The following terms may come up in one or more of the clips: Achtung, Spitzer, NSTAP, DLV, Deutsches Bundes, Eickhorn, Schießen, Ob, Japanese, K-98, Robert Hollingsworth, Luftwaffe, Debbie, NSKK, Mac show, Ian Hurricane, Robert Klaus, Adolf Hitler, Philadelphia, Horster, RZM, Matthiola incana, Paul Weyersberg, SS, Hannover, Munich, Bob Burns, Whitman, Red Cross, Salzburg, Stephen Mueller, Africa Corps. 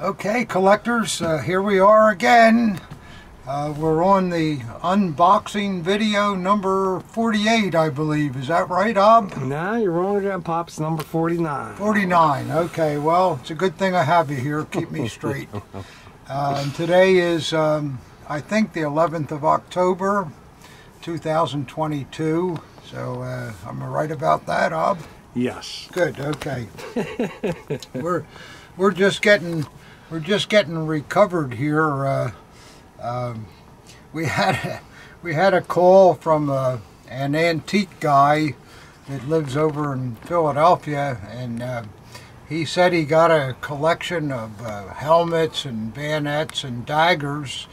Okay, collectors, here we are again. We're on the unboxing video number 48, I believe. Is that right, Ob? No, you're wrong again, Pops. Number 49. 49. Okay, well, it's a good thing I have you here. Keep me straight. And today is, I think, the 11th of October, 2022. So I'm right about that, Ob? Yes. Good. Okay. We're just getting recovered here. We had a call from an antique guy that lives over in Philadelphia, and he said he got a collection of helmets and bayonets and daggers,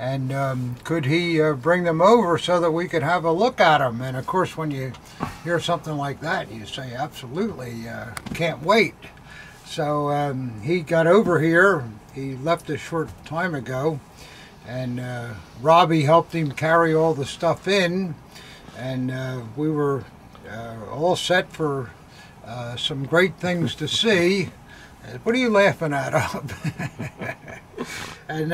and could he bring them over so that we could have a look at them? And of course, when you hear something like that, you say, absolutely, can't wait. So he got over here. He left a short time ago, and Robbie helped him carry all the stuff in, and we were all set for some great things to see. What are you laughing at, Ob? And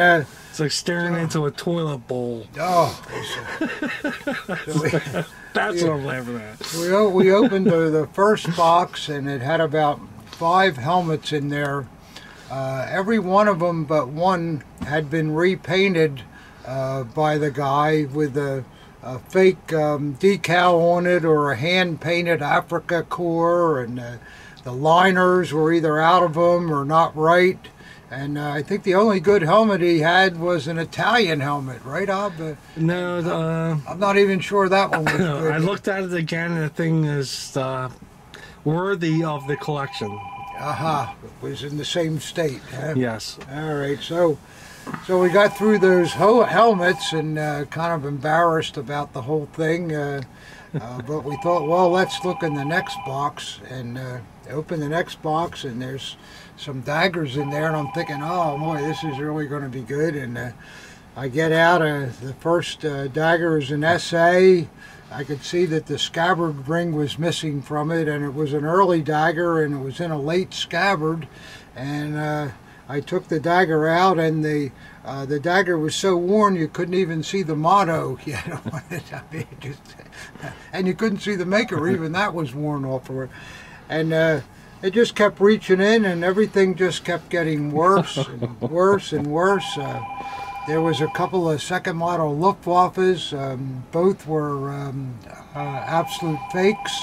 it's like staring into a toilet bowl. Oh, so that's what I'm laughing at. We opened the first box, and it had about 5 helmets in there. Every one of them but one had been repainted by the guy with a fake decal on it, or a hand-painted Africa Corps, and the liners were either out of them or not right. And I think the only good helmet he had was an Italian helmet, right, Ob? No. I'm not even sure that one was good. I looked at it again, and the thing is... worthy of the collection. Aha, it was in the same state. Huh? Yes. All right, so we got through those helmets, and kind of embarrassed about the whole thing, but we thought, well, let's look in the next box, and open the next box, and there's some daggers in there, and I'm thinking, oh boy, this is really going to be good. And I get out, the first dagger is an SA. I could see that the scabbard ring was missing from it, and it was an early dagger, and it was in a late scabbard. And I took the dagger out, and the dagger was so worn you couldn't even see the motto, you know. I mean, just, and you couldn't see the maker, even that was worn off of it. And it just kept reaching in, and everything just kept getting worse and worse and worse. There was a couple of second model Luftwaffes. Both were absolute fakes.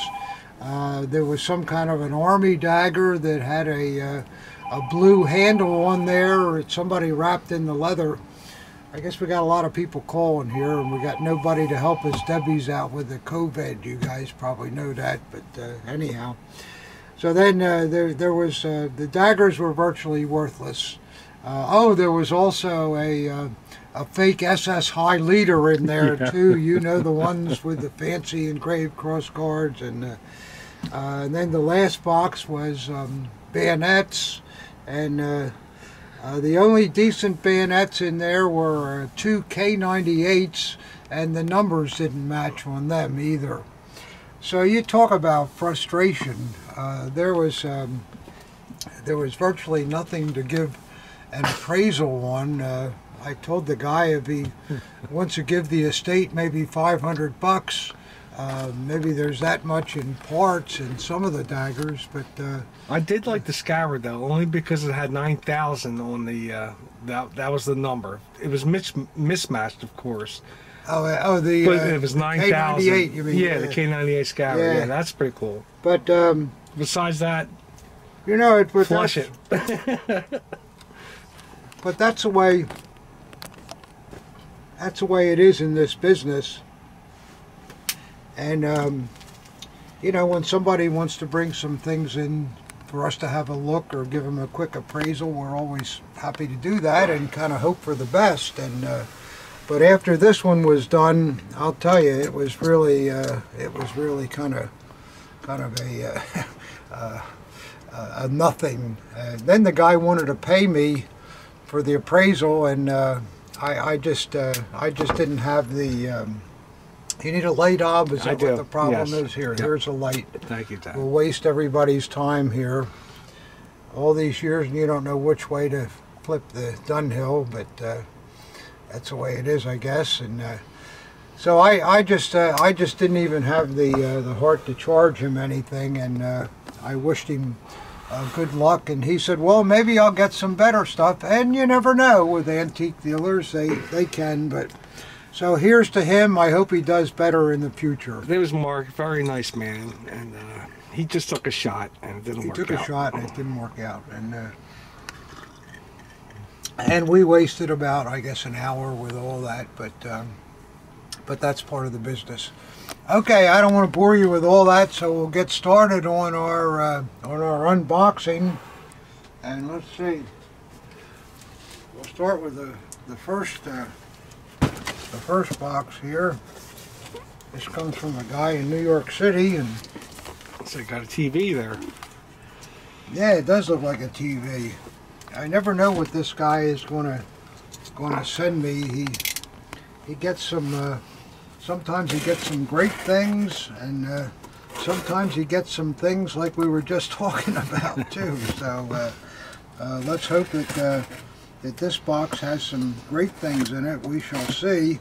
There was some kind of an army dagger that had a blue handle on there. Somebody wrapped in the leather. I guess we got a lot of people calling here, and we got nobody to help us. Debbie's out with the COVID. You guys probably know that, but anyhow. So then there was the daggers were virtually worthless. Oh, there was also a fake SS high leader in there, yeah, too. You know, the ones with the fancy engraved cross guards. And then the last box was bayonets. And the only decent bayonets in there were 2 K-98s, and the numbers didn't match on them either. So you talk about frustration. There was virtually nothing to give an appraisal on. I told the guy if he wants to give the estate maybe $500, maybe there's that much in parts and some of the daggers. But I did like the scabbard, though, only because it had 9,000 on the. That was the number. It was mismatched, of course. Oh, the but it was 9,000. K98, you mean? Yeah, the K98 scabbard. Yeah, that's pretty cool. But besides that, you know, it was flush it. But that's the way it is in this business. And you know, when somebody wants to bring some things in for us to have a look or give them a quick appraisal, we're always happy to do that and kind of hope for the best. And but after this one was done, I'll tell you, it was really kind of a a nothing. Then the guy wanted to pay me for the appraisal, and I just didn't have the. You need a light, Ob? Is that what the problem is here? Yep. Here's a light. Thank you, Dad. We'll waste everybody's time here. All these years, and you don't know which way to flip the Dunhill, but that's the way it is, I guess. And so I just didn't even have the heart to charge him anything, and I wished him good luck. And he said, well, maybe I'll get some better stuff. And you never know with antique dealers, they can. But so here's to him. I hope he does better in the future. His name is Mark, very nice man, and he just took a shot and it didn't work out. He took a shot and it didn't work out. And we wasted about, I guess, an hour with all that, but that's part of the business. Okay, I don't want to bore you with all that, so we'll get started on our unboxing. And let's see, we'll start with the first box here. This comes from a guy in New York City, and so you got a TV there. Yeah, it does look like a TV. I never know what this guy is gonna send me. He gets some. Sometimes he gets some great things, and sometimes he gets some things like we were just talking about too. So let's hope that that this box has some great things in it. We shall see.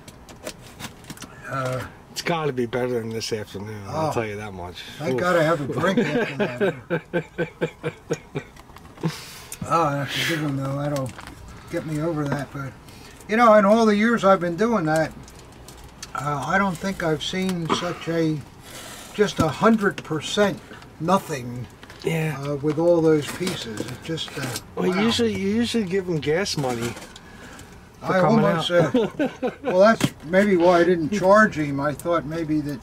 It's got to be better than this afternoon. Oh, I'll tell you that much. I gotta have a drink after that. Oh, I have to give him though. That'll get me over that. But you know, in all the years I've been doing that, I don't think I've seen such a just 100% nothing. Yeah. With all those pieces, it just. Well, wow. you usually give them gas money. I almost. Well, that's maybe why I didn't charge him. I thought maybe that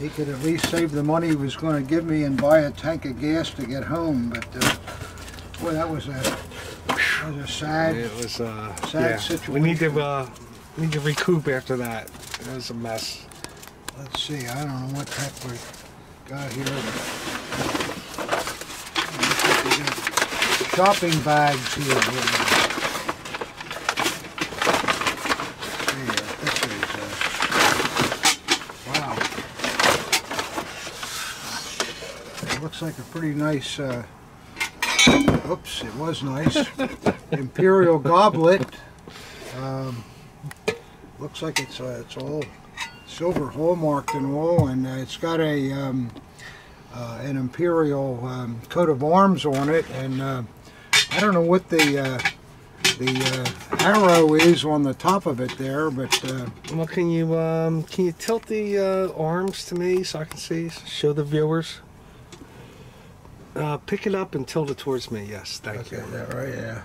he could at least save the money he was going to give me and buy a tank of gas to get home, but. Boy, that was a sad, it was, sad situation. We need to recoup after that. It was a mess. Let's see. I don't know what heck we got here. We got shopping bags here. Let's see. Wow. It looks like a pretty nice. Oops, it was nice. Imperial goblet. Looks like it's all silver hallmarked and all, and it's got a an imperial coat of arms on it, and I don't know what the arrow is on the top of it there, but well, can you tilt the arms to me so I can see, show the viewers? Pick it up and tilt it towards me. Yes, thank you. That right, yeah.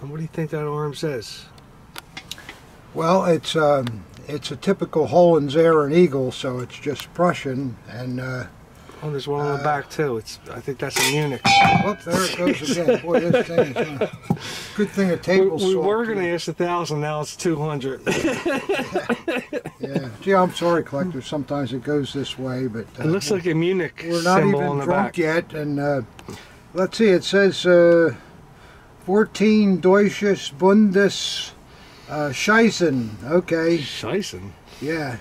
And what do you think that arm says? Well, it's a typical Hohenzoller'n eagle, so it's just Prussian, and oh, there's one on the back too. I think that's a Munich. Whoop, there it goes again. Boy, this thing is good thing a table saw. We were going to ask 1,000, now it's 200. Yeah. Gee, I'm sorry, collectors. Sometimes it goes this way, but it looks like a Munich. We're not symbol even on the drunk back yet, and let's see. It says 14 Deutsches Bundes Schießen. Okay. Schießen. Yeah.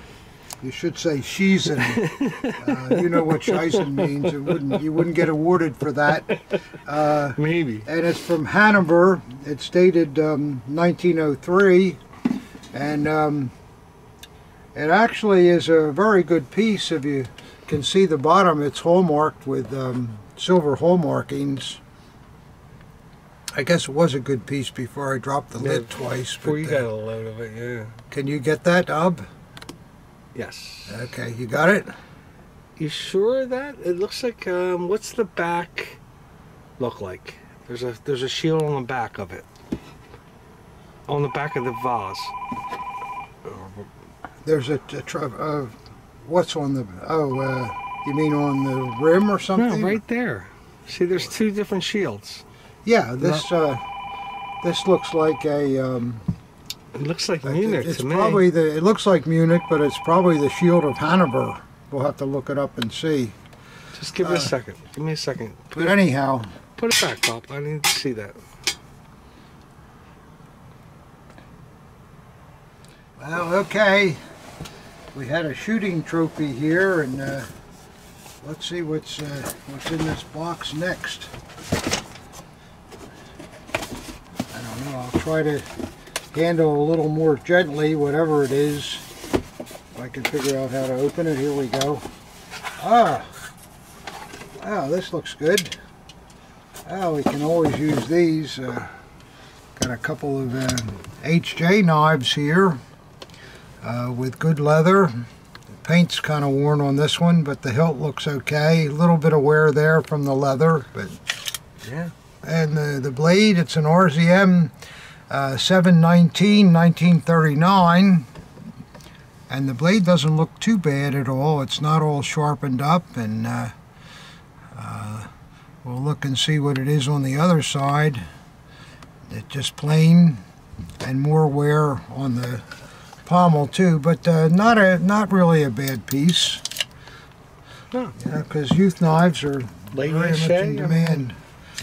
You should say Schießen. You know what Schießen means. You wouldn't get awarded for that. Maybe. And it's from Hannover. It's dated 1903, and it actually is a very good piece. If you can see the bottom, it's hallmarked with silver hallmarkings. I guess it was a good piece before I dropped the lid twice. Before you got a load of it, yeah. Can you get that, Ob? Yes. Okay, you got it? You sure of that? It looks like, what's the back look like? There's a shield on the back of it. On the back of the vase. There's what's on the, you mean on the rim or something? No, right there. See, there's two different shields. Yeah, this looks like a, it looks like Munich to me. Probably it looks like Munich, but it's probably the shield of Hanover. We'll have to look it up and see. Just give me a second. Give me a second. But anyhow. Put it back, Bob. I need to see that. Well, okay. We had a shooting trophy here, and let's see what's in this box next. try to handle a little more gently, whatever it is. If I can figure out how to open it, here we go. Ah, wow, this looks good. Well, we can always use these. Got a couple of HJ knives here with good leather. The paint's kind of worn on this one, but the hilt looks okay. A little bit of wear there from the leather, but yeah. And the blade, it's an RZM 719 1939. And the blade doesn't look too bad at all. It's not all sharpened up, and we'll look and see what it is on the other side. It's just plain, and more wear on the pommel too, but not really a bad piece. No, because youth knives are very much in demand.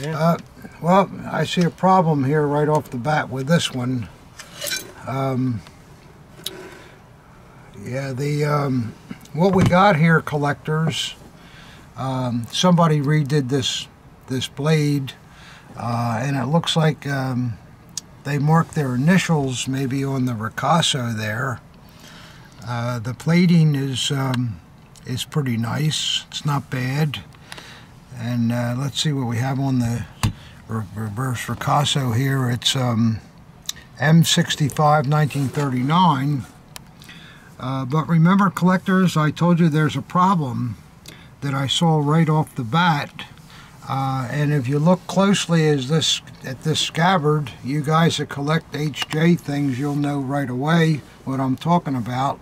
Yeah. Well, I see a problem here right off the bat with this one. Yeah, the what we got here, collectors. Somebody redid this blade, and it looks like they marked their initials maybe on the Ricasso there. The plating is pretty nice. It's not bad. And let's see what we have on the reverse Ricasso here. It's M65 1939. But remember, collectors, I told you there's a problem that I saw right off the bat, and if you look closely at this scabbard, you guys that collect HJ things, you'll know right away what I'm talking about.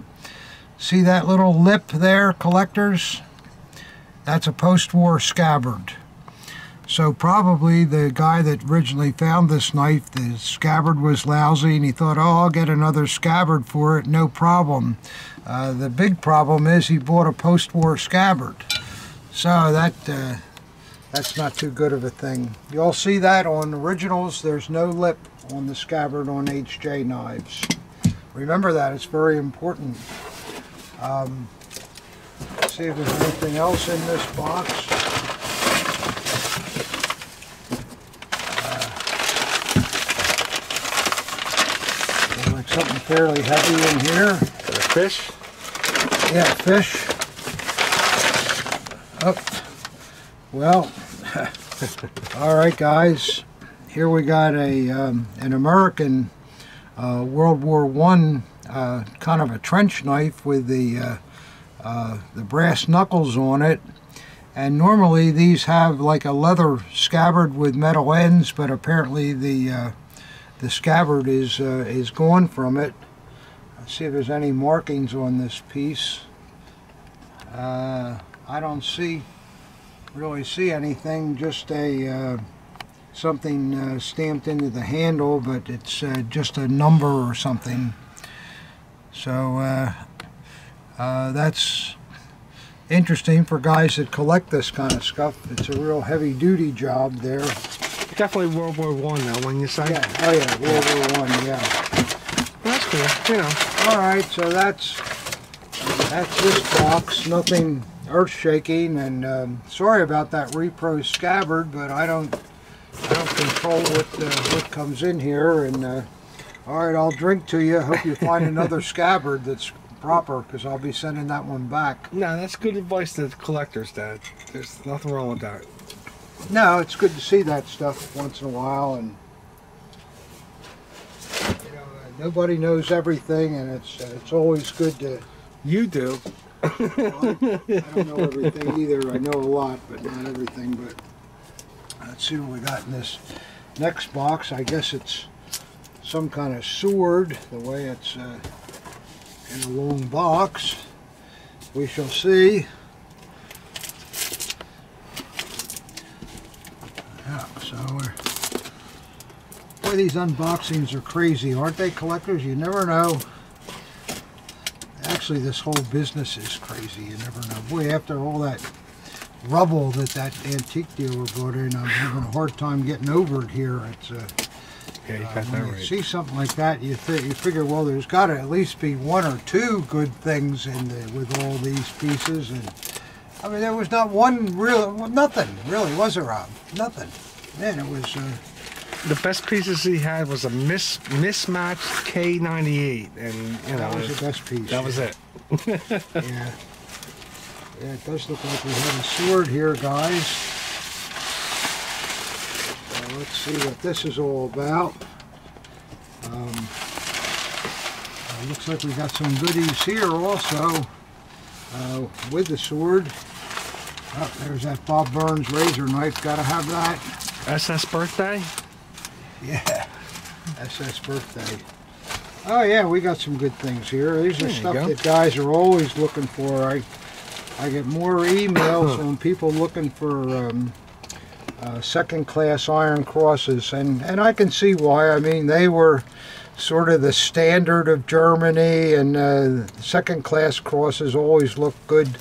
See that little lip there, collectors? That's a post-war scabbard. So probably the guy that originally found this knife, the scabbard was lousy, and he thought, oh, I'll get another scabbard for it, no problem. The big problem is he bought a post-war scabbard. So that's not too good of a thing. You'll see that on originals, there's no lip on the scabbard on HJ knives. Remember that, it's very important. Let's see if there's anything else in this box. Something fairly heavy in here. Got a fish? Yeah, fish. Oh. Well, all right, guys. Here we got a an American World War I kind of a trench knife with the brass knuckles on it. And normally these have like a leather scabbard with metal ends, but apparently the scabbard is gone from it. Let's see if there's any markings on this piece. I don't really see anything, just a something stamped into the handle, but it's just a number or something. So that's interesting for guys that collect this kind of stuff. It's a real heavy-duty job there. Definitely World War I, though, when you say. Yeah. Oh, yeah, World War I, yeah. That's cool, you know. All right, so that's this box. Nothing earth-shaking, and sorry about that repro scabbard, but I don't control what comes in here. And all right, I'll drink to you. Hope you find another scabbard that's proper, because I'll be sending that one back. No, that's good advice to the collectors, Dad. There's nothing wrong with that. No, it's good to see that stuff once in a while, and you know, nobody knows everything, and it's always good to. You do. Well, I don't know everything either. I know a lot, but not everything. But let's see what we got in this next box. I guess it's some kind of sword. The way it's in a long box, we shall see. Boy, these unboxings are crazy, aren't they, collectors? You never know. Actually, this whole business is crazy. You never know. Boy, after all that rubble that antique dealer brought in, I'm having a hard time getting over it here. It's yeah, you got that right. You see something like that, you figure, well, there's got to at least be one or two good things in with all these pieces, and I mean, there was not one real, well, nothing really, was there, Rob? Nothing. Man, it was the best pieces he had was a mismatched K-98, and you know that was the best piece. That was it. Yeah. Yeah, it does look like we have a sword here, guys. So let's see what this is all about. Looks like we got some goodies here also with the sword. Oh, there's that Bob Burns razor knife. Gotta have that. SS birthday? Yeah, SS birthday. Oh yeah, we got some good things here. These are stuff that guys are always looking for. I get more emails from people looking for second class iron crosses, and I can see why. I mean, they were sort of the standard of Germany, and second class crosses always look good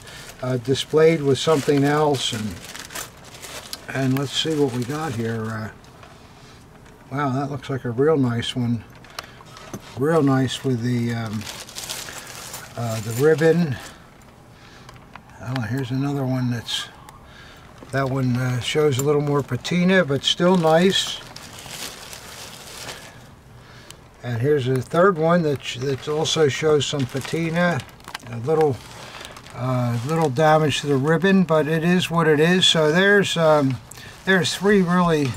displayed with something else. And let's see what we got here. Wow, that looks like a real nice one. Real nice with the ribbon. Oh, here's another one that's, that one shows a little more patina, but still nice. And here's a third one that also shows some patina, a little damage to the ribbon, but it is what it is. So there's three really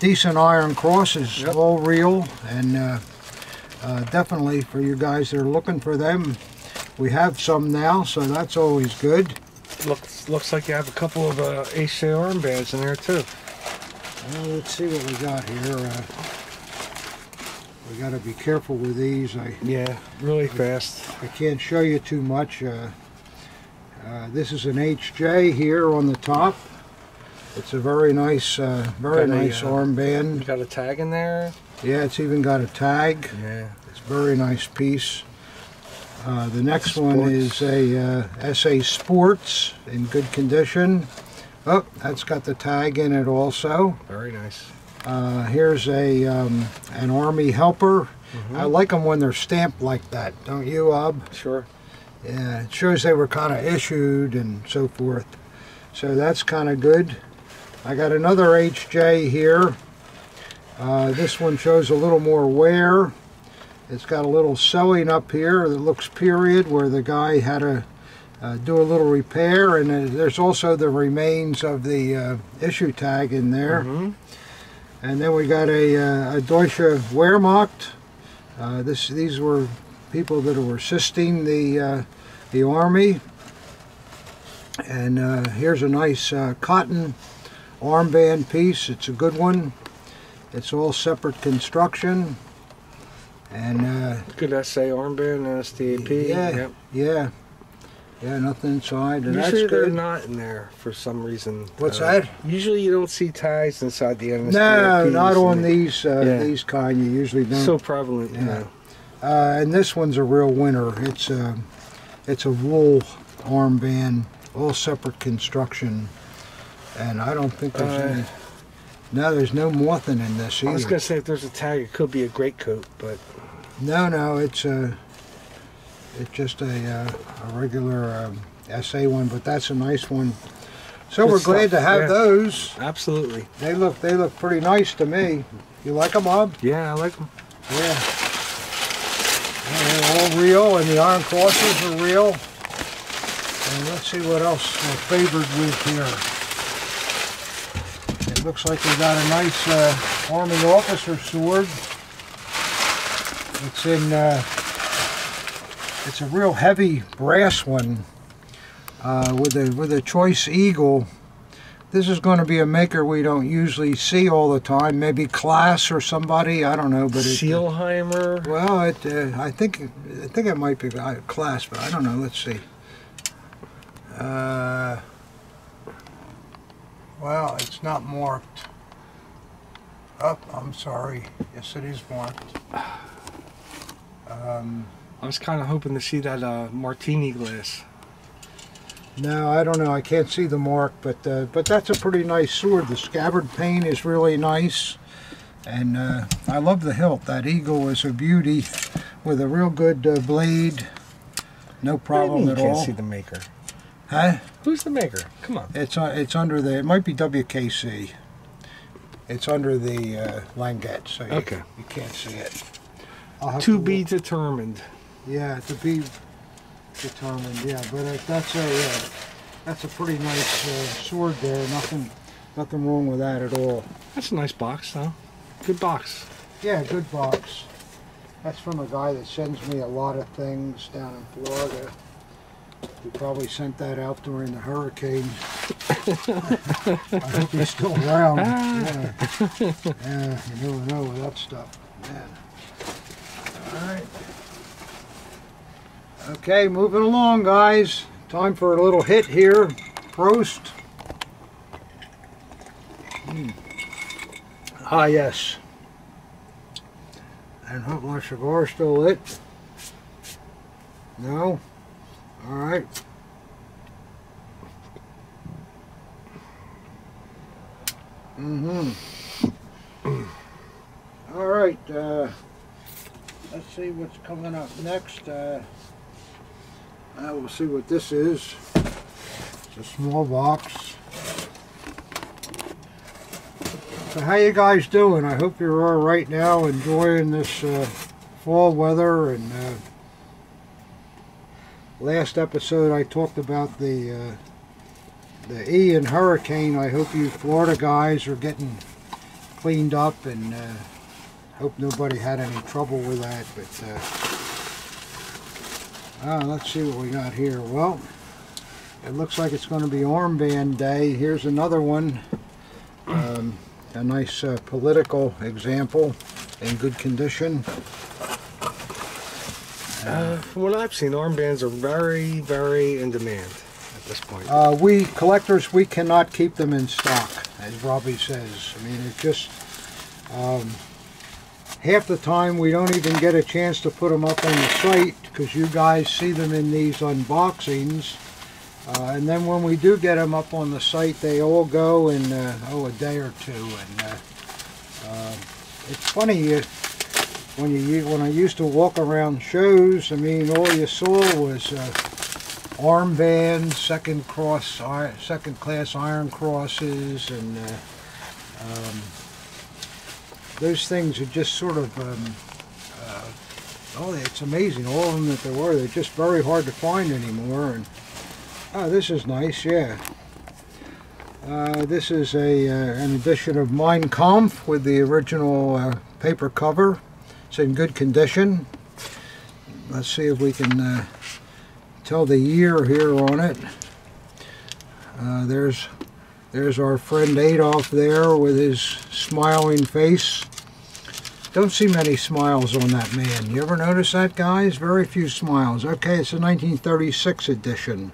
decent iron crosses, all real, and definitely for you guys that are looking for them, we have some now, so that's always good. Looks like you have a couple of HJ armbands in there too. Well, let's see what we got here. We got to be careful with these. Really fast. I can't show you too much. This is an HJ here on the top. It's a very nice, armband. You got a tag in there. Yeah, it's even got a tag. Yeah, it's a very nice piece. The next one is a SA Sports in good condition. Oh, that's got the tag in it also. Very nice. Here's a an Army helper. I like them when they're stamped like that, don't you, Ob? Sure. Yeah, it shows they were kind of issued and so forth. So that's kind of good. I got another HJ here. This one shows a little more wear. It's got a little sewing up here that looks period, where the guy had to do a little repair, and there's also the remains of the issue tag in there. And then we got a Deutsche Wehrmacht. These were people that were assisting the Army. And here's a nice cotton armband piece. It's a good one. It's all separate construction. And good SA armband, NSTAP. Yeah, nothing inside. And usually they're not in there for some reason. What's that? Usually you don't see tags inside the NSTAPs. No, not on these kind. You usually don't. So prevalent. Yeah. And this one's a real winner. It's a wool armband, all separate construction, and I don't think there's any. No, there's no mothing in this either. I was gonna say if there's a tag, it could be a greatcoat, but no, it's a. It's just a regular SA one, but that's a nice one. So good, we're glad to have those. Absolutely. They look pretty nice to me. You like them, Bob? Yeah, I like them. Yeah. And they're all real, and the iron crosses are real. And let's see what else we're favored with here. It looks like we got a nice Army officer sword. It's in. It's a real heavy brass one with a choice eagle. This is going to be a maker we don't usually see all the time. Maybe Class or somebody, I don't know. But Seelheimer. Well, I think it might be Class, but I don't know. Let's see. Well, it's not marked. Oh, I'm sorry. Yes, it is marked. I was kind of hoping to see that martini glass. No, I don't know. I can't see the mark, but that's a pretty nice sword. The scabbard pane is really nice, and I love the hilt. That eagle is a beauty, with a real good blade. No problem at all. You can't see the maker. Huh? Who's the maker? Come on. It's under the. It might be WKC. It's under the line gauge, so you can't see it. To be determined. Yeah, to be determined. Yeah, but that's a pretty nice sword there. Nothing wrong with that at all. That's a nice box, though. Good box. Yeah, good box. That's from a guy that sends me a lot of things down in Florida. He probably sent that out during the hurricane. I hope he's still around. Yeah, you never know with that stuff. Yeah. All right. Okay, moving along, guys. Time for a little hit here. Prost. Ah, yes. I don't hope my cigar's still lit. No? All right. All right. Let's see what's coming up next. I will see what this is. It's a small box. So how you guys doing? I hope you're all right now, enjoying this fall weather. And last episode I talked about the Ian hurricane. I hope you Florida guys are getting cleaned up, and hope nobody had any trouble with that. But let's see what we got here. Well, it looks like it's going to be armband day. Here's another one. A nice political example in good condition. From what I've seen, armbands are very, very in demand at this point. We collectors, we cannot keep them in stock, as Robbie says. I mean, it's just half the time we don't even get a chance to put them up on the site because you guys see them in these unboxings. And then when we do get them up on the site, they all go in a day or two. And it's funny when I used to walk around shows. I mean, all you saw was armbands, second class iron crosses, and those things are just sort of. It's amazing all of them that there were. They're just very hard to find anymore. And oh, this is nice, yeah. This is an edition of Mein Kampf with the original paper cover. It's in good condition. Let's see if we can tell the year here on it. There's our friend Adolf there with his smiling face. Don't see many smiles on that man. You ever notice that, guys? Very few smiles. Okay, it's a 1936 edition.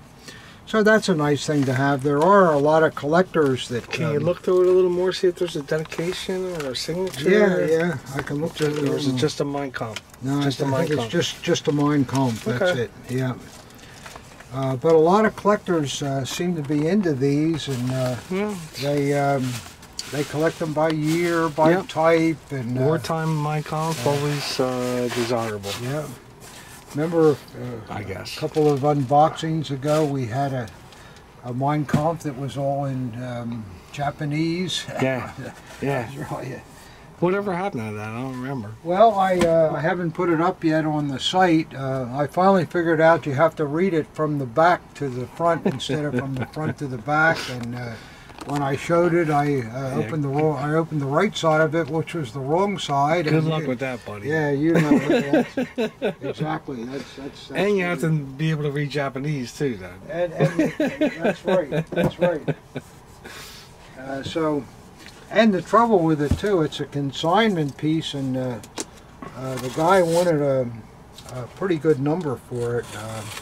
So that's a nice thing to have. There are a lot of collectors that can you look through it a little more, see if there's a dedication or a signature? Yeah, I can look through it. Or is it just a Mein Kampf? No, just a Mein Kampf. It's just a Mein Kampf, that's it, yeah. But a lot of collectors seem to be into these, and they collect them by year, by type. And wartime Mein Kampf, always desirable. Yeah. Remember, a couple of unboxings ago, we had a Mein Kampf that was all in Japanese. Yeah, yeah. Whatever happened to that? I don't remember. Well, I haven't put it up yet on the site. I finally figured out you have to read it from the back to the front instead of from the front to the back. And when I showed it, I opened the right side of it, which was the wrong side. Good luck with that, buddy. Yeah, you know that. Exactly. That's and you have to be able to read Japanese too, then. And that's right. That's right. And the trouble with it too, it's a consignment piece, and the guy wanted a pretty good number for it,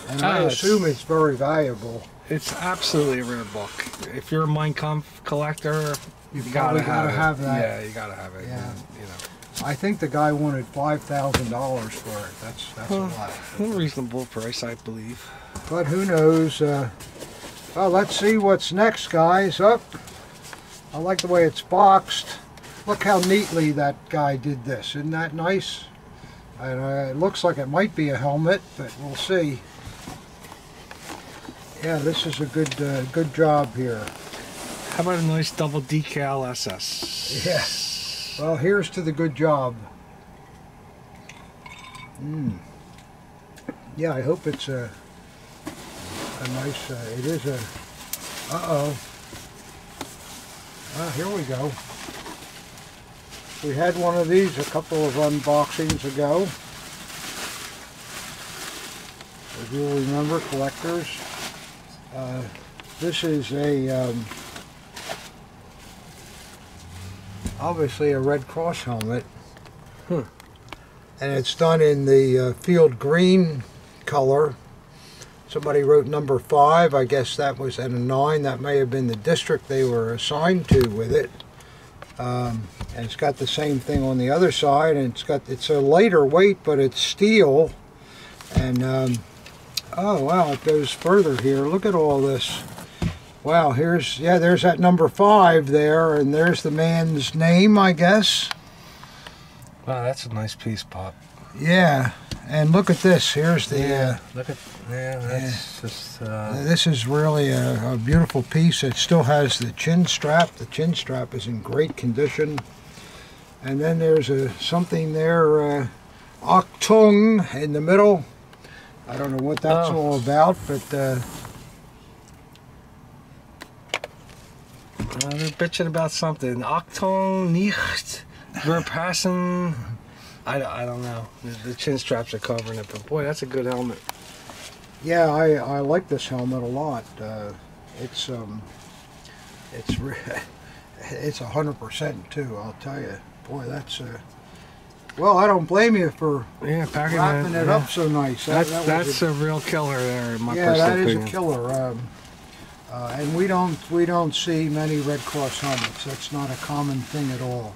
and I assume it's very valuable. It's absolutely a rare book. If you're a Mein Kampf collector, you've gotta have that. Yeah, you gotta have it. Yeah. And, you know. I think the guy wanted $5,000 for it. That's a lot. A reasonable price, I believe. But who knows? Well, let's see what's next, guys. I like the way it's boxed. Look how neatly that guy did this. Isn't that nice? And it looks like it might be a helmet, but we'll see. Yeah, this is a good job here. How about a nice double decal SS? Yeah. Well, here's to the good job. Mm. Yeah, I hope it's a nice, it is a, uh-oh. Ah, here we go. We had one of these a couple of unboxings ago. If you'll remember, collectors. This is a, obviously a Red Cross helmet. Hmm. And it's done in the field green color. Somebody wrote number 5. I guess that was at a 9. That may have been the district they were assigned to with it. And it's got the same thing on the other side. And it's a lighter weight, but it's steel. And oh wow, it goes further here. Look at all this. Wow, here's, yeah, there's that number 5 there, and there's the man's name, I guess. Wow, that's a nice piece, Pop. Yeah, and look at this. Here's the. Yeah, look at. Yeah, that's just. This is really a beautiful piece. It still has the chin strap. The chin strap is in great condition. And then there's a something there, Achtung in the middle. I don't know what that's all about, but. They're bitching about something. Achtung nicht. We're passing. I don't know. The chin straps are covering it, but boy, that's a good helmet. Yeah, I like this helmet a lot. It's 100% too. I'll tell you, boy, that's well, I don't blame you for wrapping it up so nice. That's a real killer there. In my personal opinion. Is a killer. And we don't see many Red Cross helmets. That's not a common thing at all.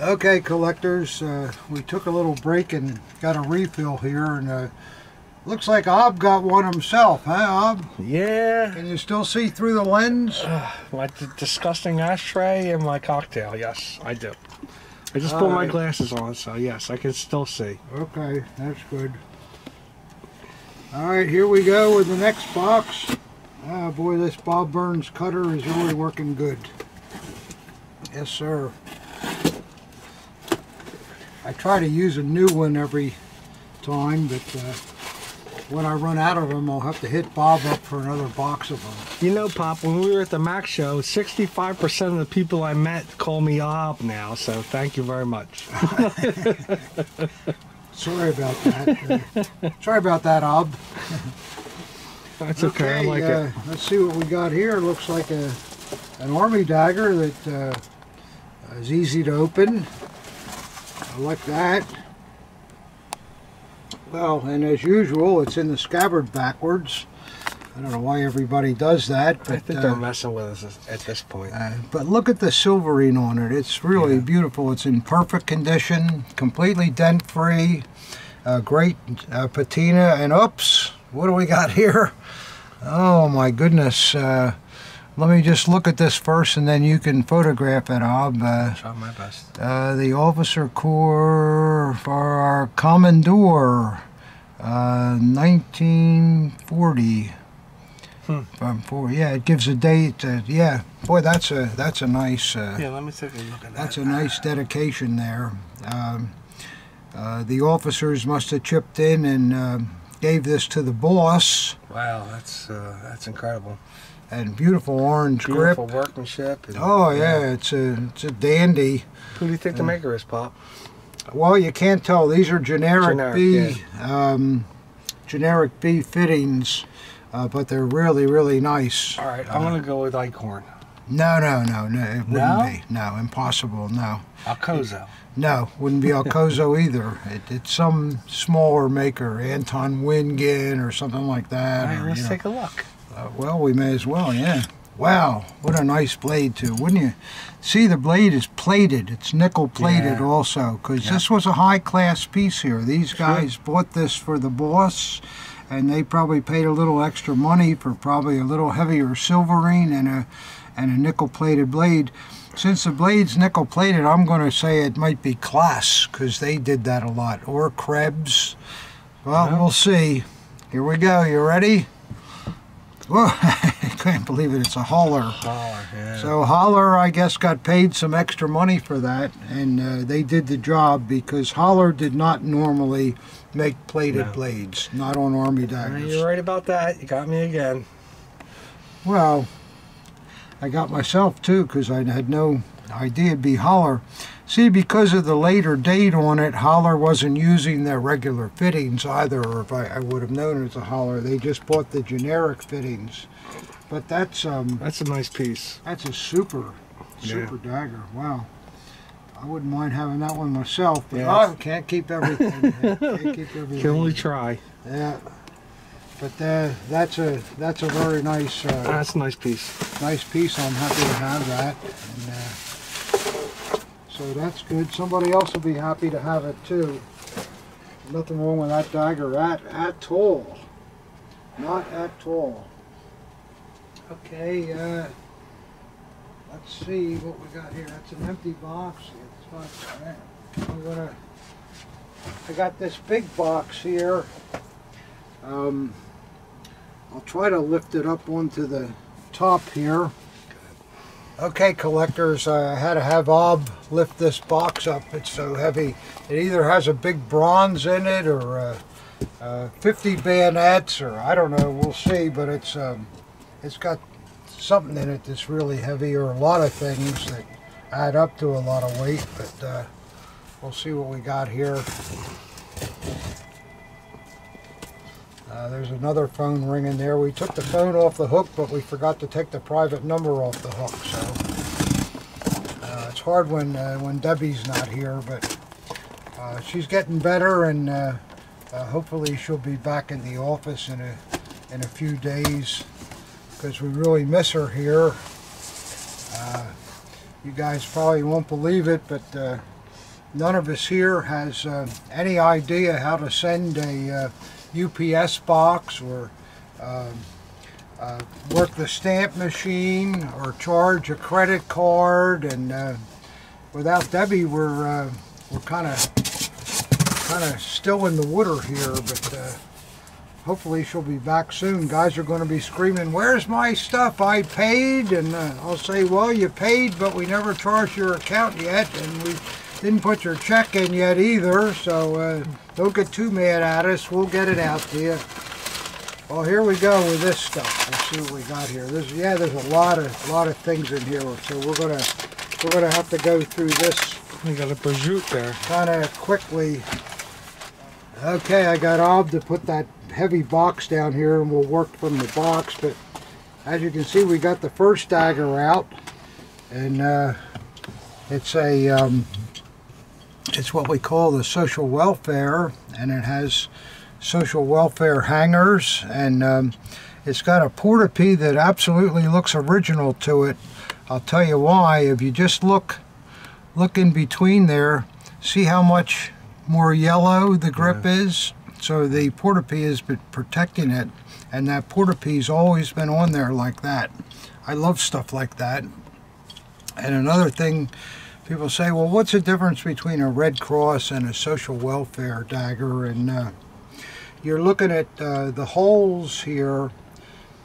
Okay, collectors, we took a little break and got a refill here, and looks like Ob got one himself, huh, Ob? Yeah. Can you still see through the lens? My disgusting ashtray and my cocktail, yes, I do. I just put my glasses on, so yes, I can still see. Okay, that's good. All right, here we go with the next box. Ah, boy, this Bob Burns cutter is really working good. Yes, sir. I try to use a new one every time, but when I run out of them, I'll have to hit Bob up for another box of them. You know, Pop, when we were at the Mac show, 65% of the people I met call me Ob now, so thank you very much. Sorry about that. Sorry about that, Ob. That's okay, I like it. Let's see what we got here. It looks like an army dagger that is easy to open. I like that. Well, and as usual, it's in the scabbard backwards. I don't know why everybody does that. But, I think they're messing with us at this point. But look at the silvering on it. It's really beautiful. It's in perfect condition, completely dent-free, great patina. And oops, what do we got here? Oh my goodness. Let me just look at this first, and then you can photograph it, Ob. Try my best. The Officer Corps for our Commodore, 1940. Hmm. Yeah, it gives a date. Yeah, boy, that's a nice. Yeah, let me take a look at that. That's a nice dedication there. The officers must have chipped in and gave this to the boss. Wow, that's incredible. And beautiful orange grip. Beautiful workmanship. Oh yeah, it's a dandy. Who do you think the maker is, Pop? Well, you can't tell. These are generic B, generic B fittings, but they're really, really nice. All right, I'm gonna go with Eickhorn. No, it wouldn't be. No, impossible. No. Alcozo. No, wouldn't be Alcozo either. It's some smaller maker, Anton Wingen or something like that. All right, let's take a look. Well, we may as well, yeah. Wow, what a nice blade, too, wouldn't you? See, the blade is plated. It's nickel-plated also, because this was a high-class piece here. These guys bought this for the boss, and they probably paid a little extra money for probably a little heavier silvering and a nickel-plated blade. Since the blade's nickel-plated, I'm going to say it might be Class, because they did that a lot, or Krebs. Well, we'll see. Here we go. You ready? Whoa, can't believe it, it's a hauler. Yeah. So hauler, I guess, got paid some extra money for that, and they did the job, because hauler did not normally make plated blades, not on Army daggers. You're right about that. You got me again. Well, I got myself too, because I had no idea it'd be hauler. See, because of the later date on it, hauler wasn't using their regular fittings either, or if I would have known it's a hauler. They just bought the generic fittings. But that's a nice piece. That's a super dagger. Wow. I wouldn't mind having that one myself, but I can't keep everything. Can't keep everything. Can only try. Yeah. But that's a very nice that's a nice piece. Nice piece. I'm happy to have that. And, so that's good. Somebody else will be happy to have it too. Nothing wrong with that dagger at all. Not at all. Okay, let's see what we got here. That's an empty box. I got this big box here. I'll try to lift it up onto the top here. Okay, collectors, I had to have Ob lift this box up. It's so heavy. It either has a big bronze in it, or 50 bayonets, or I don't know, we'll see, but it's got something in it that's really heavy, or a lot of things that add up to a lot of weight, but we'll see what we got here. There's another phone ringing there. We took the phone off the hook, but we forgot to take the private number off the hook. So it's hard when Debbie's not here, but she's getting better, and hopefully she'll be back in the office in a few days, because we really miss her here. You guys probably won't believe it, but none of us here has any idea how to send a UPS box, or work the stamp machine, or charge a credit card, and without Debbie, we're kind of still in the water here. But hopefully she'll be back soon. Guys are going to be screaming, "Where's my stuff? I paid!" And I'll say, "Well, you paid, but we never charged your account yet, and we didn't put your check in yet either, so don't get too mad at us. We'll get it out to you." Well, here we go with this stuff. Let's see what we got here. There's a lot of things in here, so we're gonna have to go through this. We got a pursuit there, kind of quickly. Okay, I got Ob to put that heavy box down here, and we'll work from the box. But as you can see, we got the first dagger out, and it's a. It's what we call the social welfare, and it has social welfare hangers, and it's got a portapee that absolutely looks original to it. I'll tell you why. If you just look in between there, see how much more yellow the grip is? So the portapee has been protecting it, and that portapee's always been on there like that. I love stuff like that. And another thing, people say, "Well, what's the difference between a Red Cross and a social welfare dagger?" And you're looking at the holes here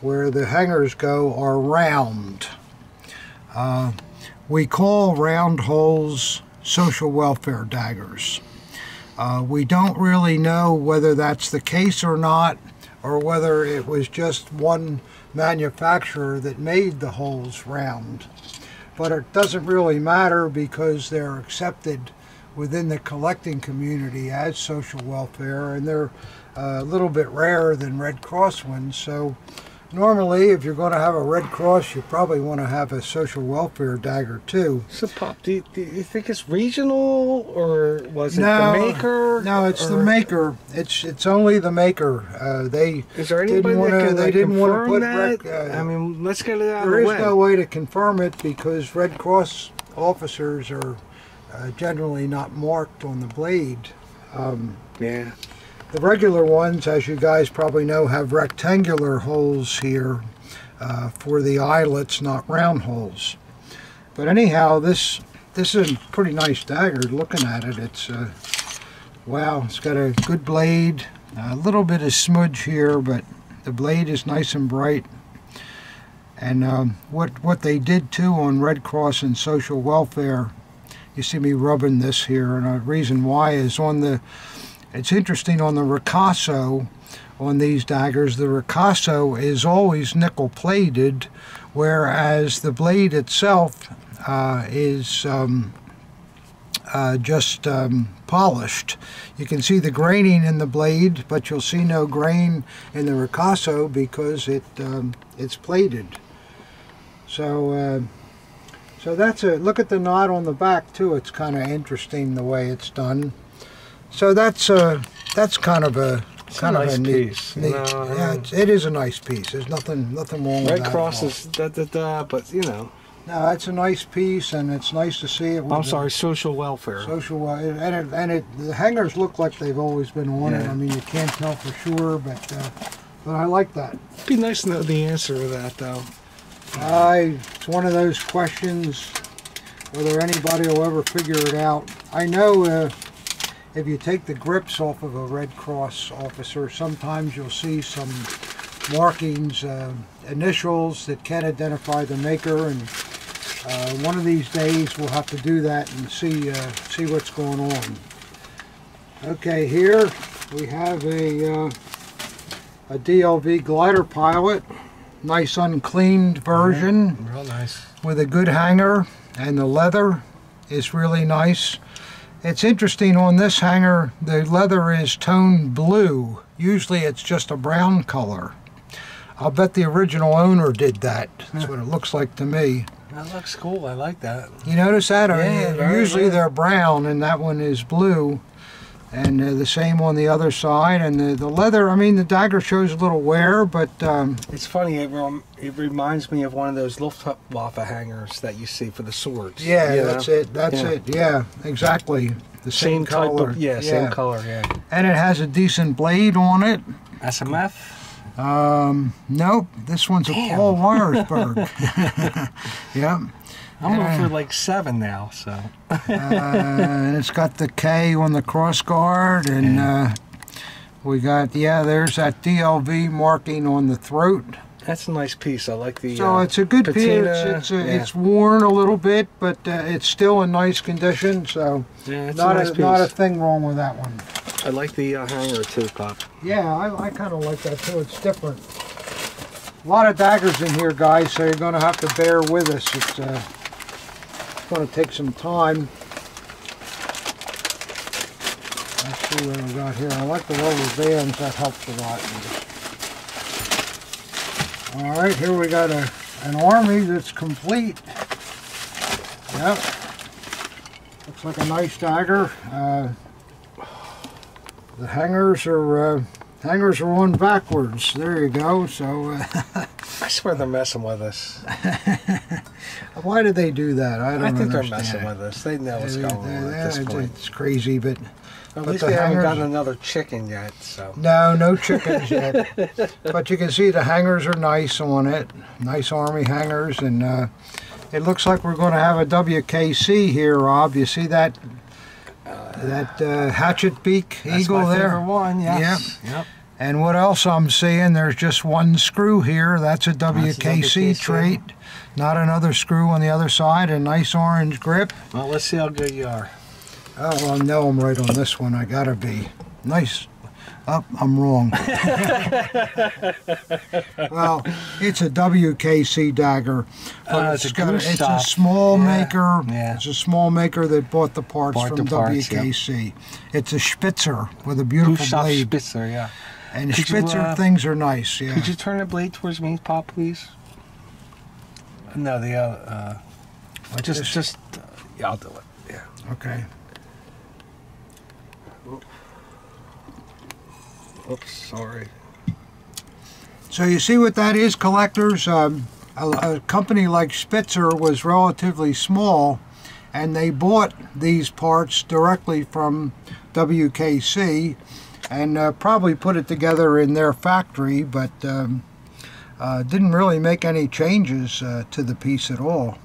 where the hangers go are round. We call round holes social welfare daggers. We don't really know whether that's the case or not, or whether it was just one manufacturer that made the holes round. But it doesn't really matter, because they're accepted within the collecting community as social welfare, and they're a little bit rarer than Red Cross ones. So normally, if you're going to have a Red Cross, you probably want to have a social welfare dagger too. So Pop, do you think it's regional, or was it the maker? No, it's the maker. It's only the maker. Is there anybody that didn't want to put that? I mean, let's get it out of the way. There is no way to confirm it, because Red Cross officers are generally not marked on the blade. The regular ones, as you guys probably know, have rectangular holes here for the eyelets, not round holes. But anyhow, this is a pretty nice dagger. Looking at it, it's wow. It's got a good blade. A little bit of smudge here, but the blade is nice and bright. And what they did too on Red Cross and social welfare, you see me rubbing this here, and the reason why is on the, it's interesting on the Ricasso, on these daggers, the Ricasso is always nickel plated, whereas the blade itself is just polished. You can see the graining in the blade, but you'll see no grain in the Ricasso because it it's plated. So so that's a look at the knot on the back too. It's kind of interesting the way it's done. So that's kind of a nice piece. Neat, yeah, it is a nice piece. There's nothing wrong with that. Red Cross is but you know. No, that's a nice piece, and it's nice to see it. I'm sorry, social welfare. Social welfare, and the hangers look like they've always been on it. I mean, you can't tell for sure, but I like that. It'd be nice to know the answer to that, though. It's one of those questions whether anybody will ever figure it out. I know if you take the grips off of a Red Cross officer, sometimes you'll see some markings, initials that can identify the maker, and one of these days we'll have to do that and see see what's going on. Okay, here we have a DLV glider pilot, nice uncleaned version, real nice, with a good hanger, and the leather is really nice. It's interesting on this hanger, the leather is toned blue. Usually it's just a brown color. I'll bet the original owner did that. That's what it looks like to me. That looks cool. I like that. You notice that? Yeah, usually they're brown, and that one is blue. And the same on the other side. And the leather, I mean, the dagger shows a little wear, but... it's funny, it reminds me of one of those Luftwaffe hangers that you see for the swords. Yeah, that's it. Exactly. The same color. Same color, yeah. And it has a decent blade on it. SMF? Nope, this one's a Paul Weyersberg. Yeah. I'm over like 7 now, so. And it's got the K on the cross guard, and we got, there's that DLV marking on the throat. That's a nice piece. I like the So it's a good patina. Piece. It's worn a little bit, but it's still in nice condition, so not a thing wrong with that one. I like the hanger too, Pop. Yeah, I kind of like that too. It's different. A lot of daggers in here, guys, so you're going to have to bear with us. It's going to take some time. Let's see what we got here. I like the rubber bands. That helps a lot. All right, here we got an army that's complete. Yep. Looks like a nice dagger. The hangers are on backwards. There you go. So I swear they're messing with us. Why do they do that? I don't understand. They're messing with us. They know what's going on at this point. It's crazy, but at least they haven't gotten another chicken yet. So no chickens yet. But you can see the hangers are nice on it. Nice army hangers, and it looks like we're going to have a WKC here, Rob. You see that? That hatchet beak eagle there. Favorite one, yes. Yep. And what else I'm seeing? There's just one screw here. That's a WKC trait. Not another screw on the other side. A nice orange grip. Well, let's see how good you are. Oh, well, I know I'm right on this one. I gotta be. Nice. Oh, I'm wrong. Well, it's a WKC dagger. It's a small maker. Yeah. It's a small maker that bought the parts from WKC. Yep. It's a Spitzer with a beautiful blade. Spitzer, yeah. And Spitzer things are nice. Yeah. Could you turn the blade towards me, Pop, please? No, the yeah, I'll do it. Yeah. Okay. Oops, sorry. So you see what that is, collectors? A company like Spitzer was relatively small, and they bought these parts directly from WKC, and probably put it together in their factory, but didn't really make any changes to the piece at all.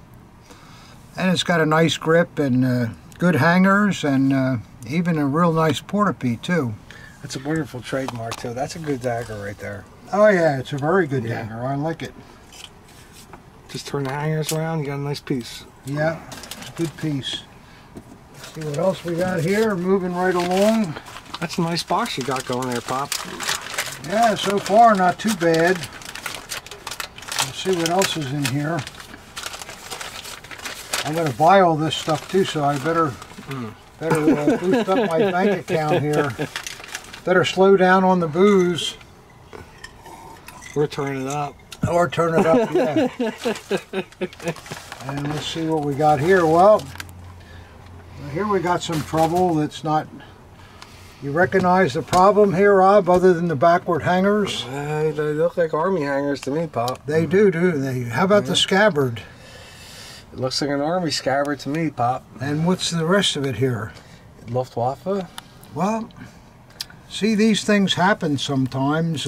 And it's got a nice grip, and good hangers, and even a real nice portapee too. That's a wonderful trademark, too. That's a good dagger right there. Oh, yeah, it's a very good dagger. I like it. Just turn the hangers around, you got a nice piece. Yeah, it's a good piece. Let's see what else we got here, moving right along. That's a nice box you got going there, Pop. Yeah, so far not too bad. Let's see what else is in here. I'm going to buy all this stuff too, so I better boost up my bank account here. Better slow down on the booze. Or turn it up. Or turn it up, yeah. And let's see what we got here. Well, here we got some trouble that's not... You recognize the problem here, Rob, other than the backward hangers? They look like army hangers to me, Pop. They do, don't they? How about the scabbard? It looks like an army scabbard to me, Pop. And what's the rest of it here? Luftwaffe. Well, see, these things happen sometimes.